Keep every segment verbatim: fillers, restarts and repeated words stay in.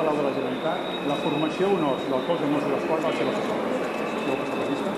Palau de la Generalitat la formació honors del cos de Mossos d'Esquadra a les seves escoles. Voleu passar la vista?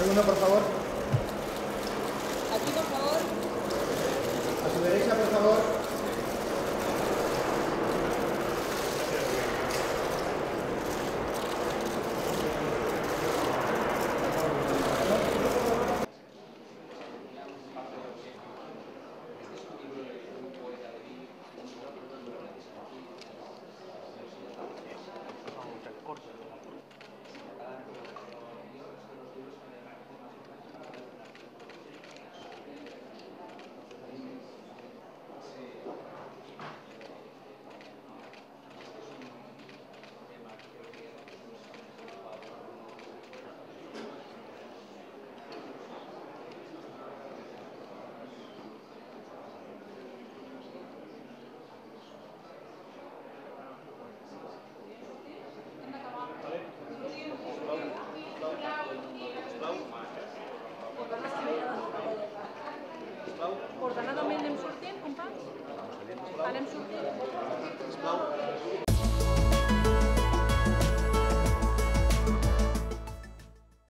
Segundo, por favor. Aquí, por favor. A su derecha, por favor. Ordenadament anem sortint, companys? Anem sortint?